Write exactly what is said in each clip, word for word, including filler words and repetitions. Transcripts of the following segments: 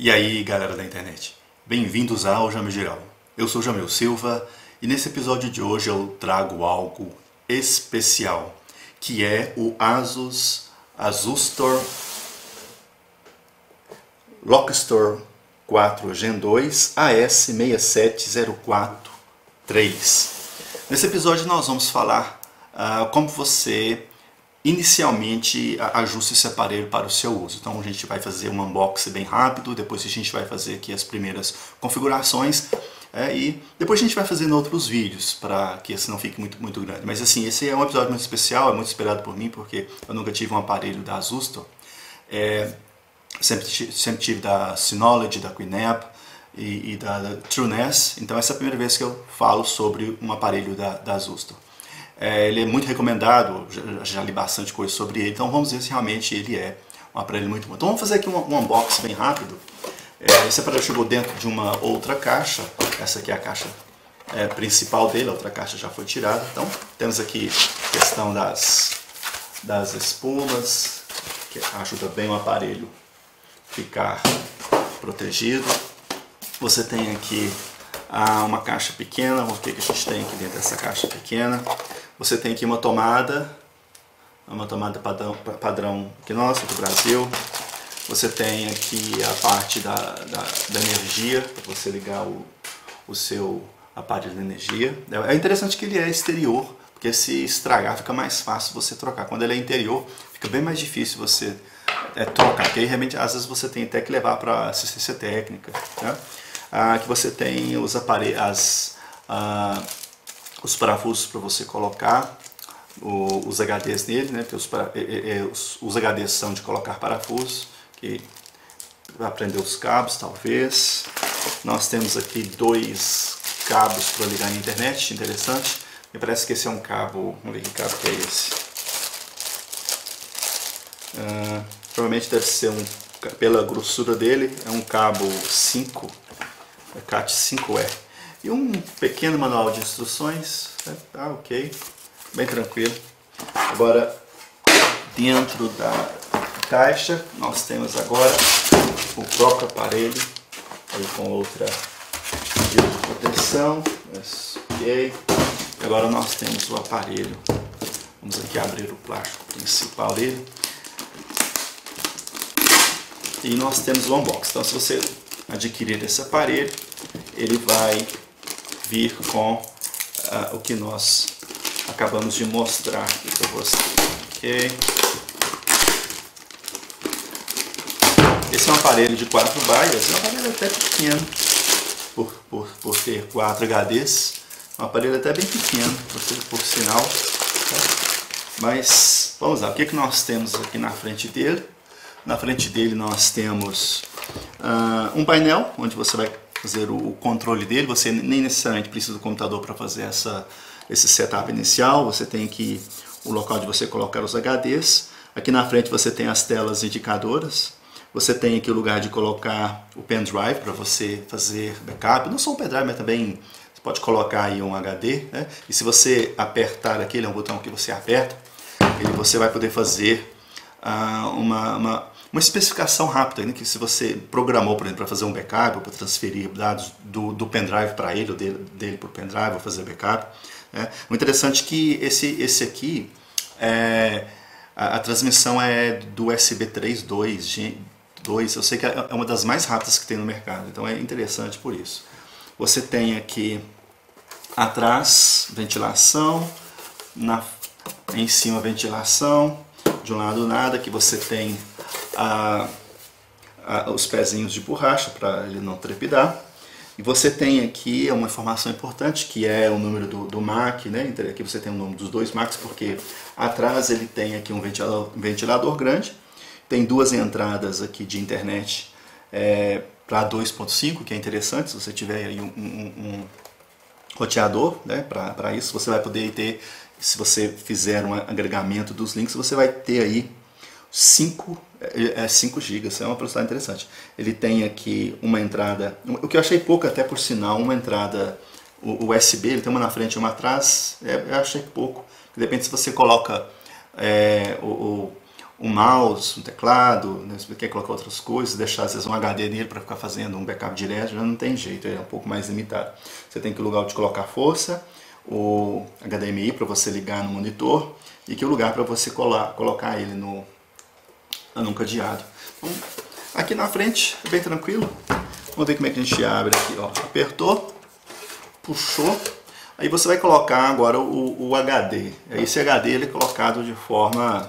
E aí, galera da internet, bem-vindos ao Jamil Giral. Eu sou Jamil Silva e nesse episódio de hoje eu trago algo especial, que é o Asus Asustor Lockestor quatro Gen dois A S seis sete zero quatro três. Nesse episódio nós vamos falar uh, como você inicialmente ajusta esse aparelho para o seu uso. Então a gente vai fazer um unboxing bem rápido, depois a gente vai fazer aqui as primeiras configurações é, e depois a gente vai fazendo outros vídeos para que esse não fique muito, muito grande. Mas assim, esse é um episódio muito especial, é muito esperado por mim porque eu nunca tive um aparelho da Asustor. É, sempre, sempre tive da Synology, da QNAP e, e da, da TrueNAS. Então essa é a primeira vez que eu falo sobre um aparelho da, da Asustor. É, ele é muito recomendado, já, já li bastante coisa sobre ele, então vamos ver se realmente ele é um aparelho muito bom. Então vamos fazer aqui um, um unboxing bem rápido. É, esse aparelho chegou dentro de uma outra caixa, essa aqui é a caixa é, principal dele, a outra caixa já foi tirada. Então temos aqui a questão das, das espumas, que ajuda bem o aparelho ficar protegido. Você tem aqui ah, uma caixa pequena, vamos ver o que a gente tem aqui dentro dessa caixa pequena. Você tem aqui uma tomada, uma tomada padrão, padrão que nossa, do Brasil. Você tem aqui a parte da, da, da energia, para você ligar o, o seu aparelho de energia. É interessante que ele é exterior, porque se estragar fica mais fácil você trocar. Quando ele é interior, fica bem mais difícil você é, trocar, porque aí realmente às vezes você tem até que levar para assistência técnica, né? Ah, que você tem os aparelhos, as... Ah, os parafusos para você colocar o, os H Ds nele, né? Porque os, para, é, é, os, os H Ds são de colocar parafusos, que vai prender os cabos, talvez. Nós temos aqui dois cabos para ligar na internet, interessante. Me parece que esse é um cabo, vamos ver que cabo que é esse. Ah, provavelmente deve ser, um, pela grossura dele, é um cabo cinco, é CAT cinco E. E um pequeno manual de instruções, tá ok, bem tranquilo. Agora, dentro da caixa, nós temos agora o próprio aparelho, aí com outra medida de proteção, mas, ok. E agora nós temos o aparelho, vamos aqui abrir o plástico principal dele. E nós temos o unboxing, então se você adquirir esse aparelho, ele vai vir com uh, o que nós acabamos de mostrar aqui para você, ok? Esse é um aparelho de quatro baias, é um aparelho até pequeno, por, por, por ter quatro H Ds, um aparelho até bem pequeno, por, por sinal, tá? Mas vamos lá, o que, que nós temos aqui na frente dele? Na frente dele nós temos uh, um painel, onde você vai fazer o controle dele. Você nem necessariamente precisa do computador para fazer essa, esse setup inicial. Você tem aqui o local de você colocar os H Ds. Aqui na frente você tem as telas indicadoras. Você tem aqui o lugar de colocar o pendrive para você fazer backup. Não só um pendrive, mas também você pode colocar aí um H D, né? E se você apertar aqui, ele é um botão que você aperta, ele, você vai poder fazer uh, uma... uma Uma especificação rápida, né, que se você programou, por exemplo, para fazer um backup, ou para transferir dados do, do pendrive para ele, ou dele, dele para o pendrive, ou fazer backup, né? O interessante é que esse, esse aqui, é, a, a transmissão é do U S B três ponto dois, eu sei que é uma das mais rápidas que tem no mercado, então é interessante por isso. Você tem aqui atrás, ventilação, na, em cima ventilação, de um lado nada, que você tem A, a, os pezinhos de borracha para ele não trepidar. E você tem aqui uma informação importante, que é o número do, do M A C, né? Aqui você tem o número dos dois M A Cs, porque atrás ele tem aqui um ventilador, um ventilador grande, tem duas entradas aqui de internet é, para dois ponto cinco, que é interessante. Se você tiver aí um, um, um roteador, né, para isso, você vai poder ter, se você fizer um agregamento dos links, você vai ter aí cinco, é cinco gigas, é uma velocidade interessante. Ele tem aqui uma entrada, o que eu achei pouco até por sinal, uma entrada U S B, ele tem uma na frente e uma atrás, é, eu achei pouco. De repente se você coloca é, o, um mouse, um teclado, né? Se você quer colocar outras coisas, deixar às vezes um H D nele para ficar fazendo um backup direto, já não tem jeito, é um pouco mais limitado. Você tem que o lugar de colocar força, o H D M I para você ligar no monitor e que o lugar para você colar, colocar ele no encadeado. Então, aqui na frente é bem tranquilo. Vamos ver como é que a gente abre aqui, ó. Apertou, puxou, aí você vai colocar agora o, o H D. Esse H D ele é colocado de forma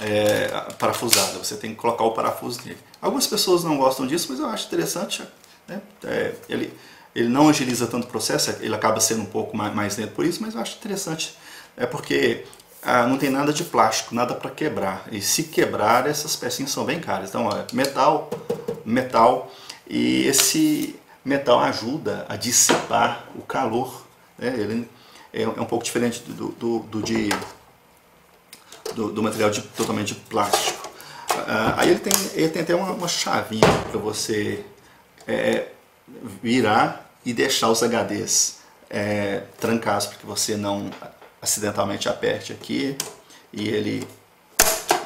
é, parafusada, você tem que colocar o parafuso nele. Algumas pessoas não gostam disso, mas eu acho interessante, né? É, ele, ele não agiliza tanto o processo, ele acaba sendo um pouco mais, mais lento por isso, mas eu acho interessante, é porque ah, não tem nada de plástico, nada para quebrar, e se quebrar essas pecinhas são bem caras. Então, olha, metal, metal, e esse metal ajuda a dissipar o calor, né? Ele é um pouco diferente do, do, do, de, do, do material de, totalmente de plástico. Ah, aí ele tem, ele tem até uma, uma chavinha para você é, virar e deixar os H Ds é, trancados para que você não acidentalmente aperte aqui e ele,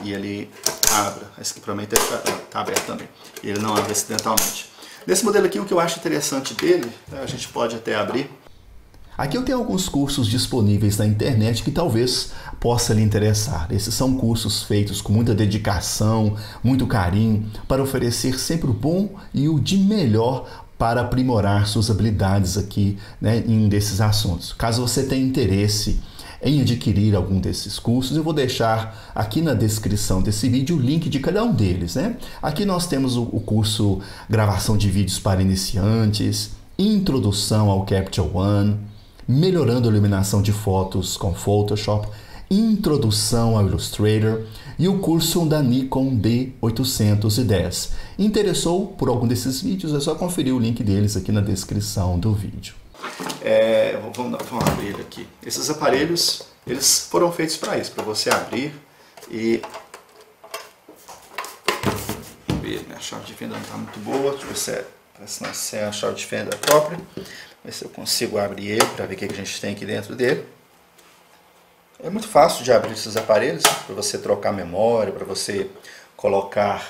e ele abra. Esse aqui para mim está aberto também, ele não abre acidentalmente. Nesse modelo aqui, o que eu acho interessante dele, a gente pode até abrir. Aqui eu tenho alguns cursos disponíveis na internet que talvez possa lhe interessar. Esses são cursos feitos com muita dedicação, muito carinho, para oferecer sempre o bom e o de melhor para aprimorar suas habilidades aqui, né, em desses assuntos. Caso você tenha interesse em adquirir algum desses cursos, eu vou deixar aqui na descrição desse vídeo o link de cada um deles, né? Aqui nós temos o curso Gravação de Vídeos para Iniciantes, Introdução ao Capture One, Melhorando a Iluminação de Fotos com Photoshop, Introdução ao Illustrator e o curso da Nikon D oitocentos e dez. Interessou por algum desses vídeos? É só conferir o link deles aqui na descrição do vídeo. É, vamos, vamos abrir ele aqui. Esses aparelhos, eles foram feitos para isso, para você abrir e... Minha chave de fenda não está muito boa, deixa eu ver se é, parece não ser a chave de fenda própria. Ver se eu consigo abrir ele para ver o que a gente tem aqui dentro dele. É muito fácil de abrir esses aparelhos, para você trocar memória, para você colocar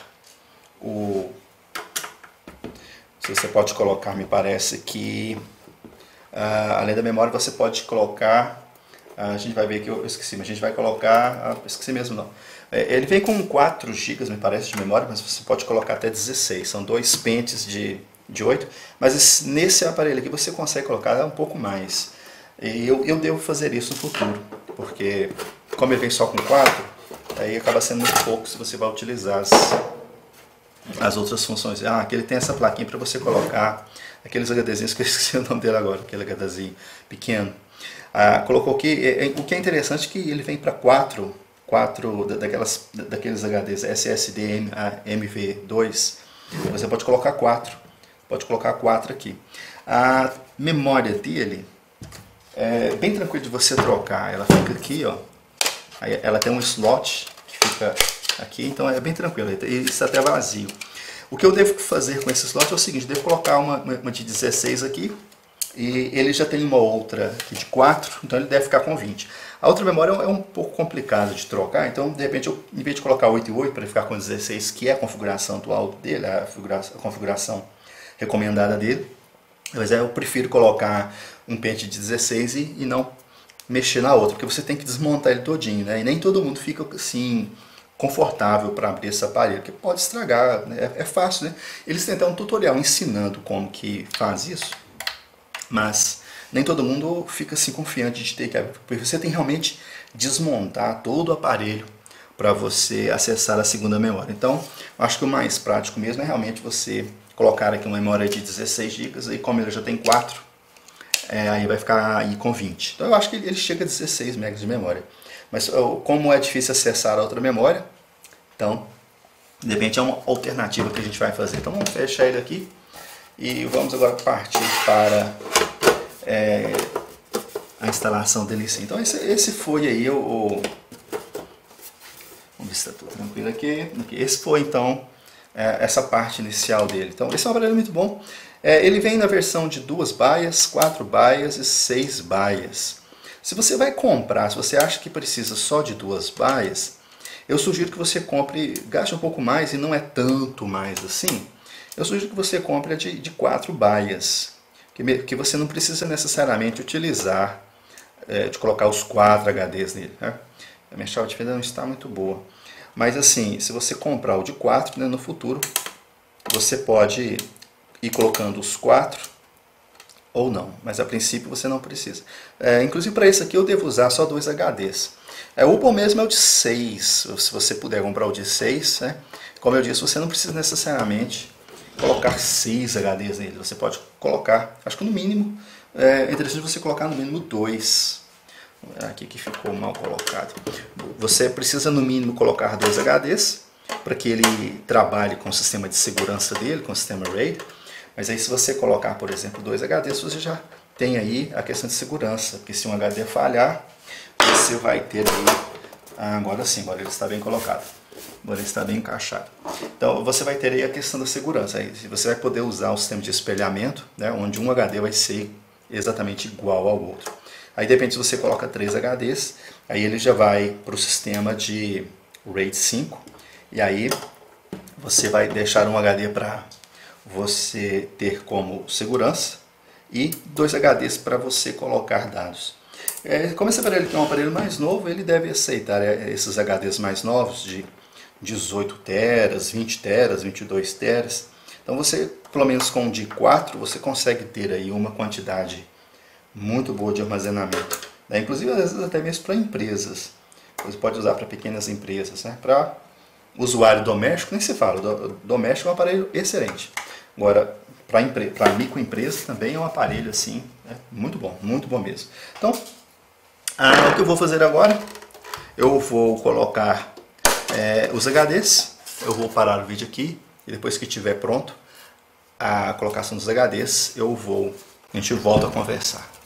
o... Você pode colocar, me parece que... Uh, além da memória, você pode colocar, uh, a gente vai ver que eu esqueci, mas a gente vai colocar, uh, esqueci mesmo não. É, ele vem com quatro gigas, me parece, de memória, mas você pode colocar até dezesseis, são dois pentes de, de oito, mas esse, nesse aparelho aqui você consegue colocar um pouco mais. E eu, eu devo fazer isso no futuro, porque como ele vem só com quatro, aí acaba sendo muito pouco se você vai utilizar as, as outras funções. Ah, aqui ele tem essa plaquinha para você colocar... Aqueles HDzinhos que eu esqueci o nome dele agora, aquele HDzinho pequeno. Ah, colocou aqui, é, é, o que é interessante é que ele vem para quatro, quatro da, daquelas, da, daqueles H Ds S S D M.dois. Você pode colocar quatro, pode colocar quatro aqui. A memória dele é bem tranquilo de você trocar, ela fica aqui, ó. Aí ela tem um slot que fica aqui, então é bem tranquilo, ele está até vazio. O que eu devo fazer com esse slot é o seguinte, eu devo colocar uma, uma de dezesseis aqui, e ele já tem uma outra aqui de quatro, então ele deve ficar com vinte. A outra memória é um pouco complicada de trocar, então de repente, eu, em vez de colocar oito e oito para ele ficar com dezesseis, que é a configuração do áudio dele, a configuração, a configuração recomendada dele, mas é, eu prefiro colocar um pente de dezesseis e, e não mexer na outra, porque você tem que desmontar ele todinho, né? E nem todo mundo fica assim... confortável para abrir esse aparelho, que pode estragar, né? É fácil, né? Eles têm até um tutorial ensinando como que faz isso, mas nem todo mundo fica assim confiante de ter que abrir, porque você tem que realmente desmontar todo o aparelho para você acessar a segunda memória. Então, acho que o mais prático mesmo é realmente você colocar aqui uma memória de dezesseis gigas, e como ele já tem quatro, é, aí vai ficar aí com vinte. Então eu acho que ele chega a dezesseis megas de memória. Mas como é difícil acessar a outra memória, então, de repente é uma alternativa que a gente vai fazer. Então vamos fechar ele aqui e vamos agora partir para é, a instalação dele em si. Então esse, esse foi aí o, o... Vamos ver se está tudo tranquilo aqui. Esse foi então é, essa parte inicial dele. Então esse é um aparelho muito bom. É, ele vem na versão de duas baias, quatro baias e seis baias. Se você vai comprar, se você acha que precisa só de duas baias, eu sugiro que você compre, gaste um pouco mais, e não é tanto mais assim, eu sugiro que você compre de, de quatro baias, que, que você não precisa necessariamente utilizar, é, de colocar os quatro H Ds nele, né? A minha chave de fenda não está muito boa, mas assim, se você comprar o de quatro, né, no futuro, você pode ir colocando os quatro ou não, mas a princípio você não precisa. É, inclusive para esse aqui eu devo usar só dois H Ds. É, o bom mesmo é o de seis, se você puder comprar o de seis, né? Como eu disse, você não precisa necessariamente colocar seis H Ds nele, você pode colocar, acho que no mínimo, é interessante você colocar no mínimo dois. Aqui que ficou mal colocado. Você precisa no mínimo colocar dois H Ds, para que ele trabalhe com o sistema de segurança dele, com o sistema RAID. Mas aí se você colocar, por exemplo, dois H Ds, você já tem aí a questão de segurança, porque se um H D falhar, você vai ter aí... Ah, agora sim, agora ele está bem colocado, agora ele está bem encaixado. Então você vai ter aí a questão da segurança, aí você vai poder usar o sistema de espelhamento, né, onde um H D vai ser exatamente igual ao outro. Aí depende se você coloca três H Ds, aí ele já vai para o sistema de RAID cinco, e aí você vai deixar um H D para você ter como segurança e dois H Ds para você colocar dados. É, como esse aparelho que é um aparelho mais novo, ele deve aceitar esses H Ds mais novos de dezoito teras, vinte teras, vinte e dois teras. Então você, pelo menos com um de quatro, você consegue ter aí uma quantidade muito boa de armazenamento, né? Inclusive às vezes até mesmo para empresas. Você pode usar para pequenas empresas, né? Para usuário doméstico, nem se fala, do, doméstico é um aparelho excelente. Agora, para para microempresa também é um aparelho assim, né? Muito bom, muito bom mesmo. Então, ah, o que eu vou fazer agora? Eu vou colocar é, os H Ds, eu vou parar o vídeo aqui, e depois que estiver pronto a colocação dos H Ds, eu vou, a gente volta a conversar.